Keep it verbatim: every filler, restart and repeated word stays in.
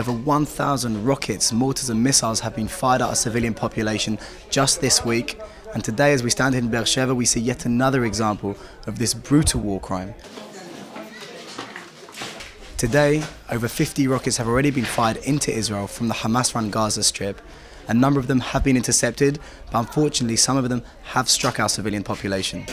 Over one thousand rockets, mortars and missiles have been fired at our civilian population just this week. And today, as we stand in Beersheba, we see yet another example of this brutal war crime. Today, over fifty rockets have already been fired into Israel from the Hamas-run Gaza Strip. A number of them have been intercepted, but unfortunately some of them have struck our civilian population.